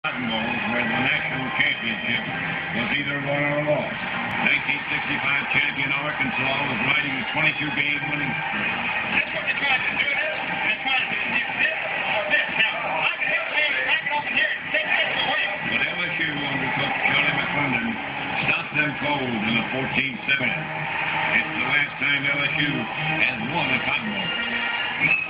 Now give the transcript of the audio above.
Cotton Bowl, where the national championship was either won or lost. 1965 champion Arkansas was riding a 22-game winning streak. That's what they're trying to do now. They're trying to do this or this. Now, I can help them back it up in here and take this away. But LSU under coach Charlie McClendon stopped them cold in the 14th set. It's the last time LSU has won a Cotton Bowl.